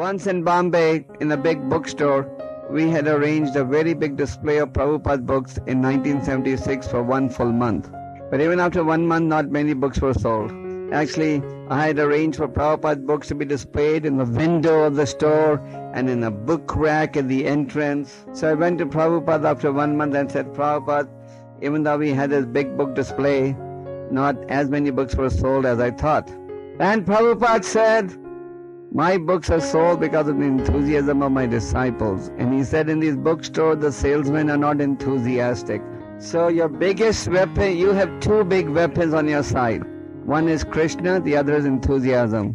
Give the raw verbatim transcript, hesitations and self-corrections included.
Once in Bombay, in a big bookstore, we had arranged a very big display of Prabhupada's books in nineteen seventy-six for one full month. But even after one month, not many books were sold. Actually, I had arranged for Prabhupada's books to be displayed in the window of the store and in a book rack at the entrance. So I went to Prabhupada after one month and said, "Prabhupada, even though we had this big book display, not as many books were sold as I thought." And Prabhupada said, "My books are sold because of the enthusiasm of my disciples." And he said, "In these bookstores, the salesmen are not enthusiastic. So your biggest weapon, you have two big weapons on your side. One is Krishna, the other is enthusiasm."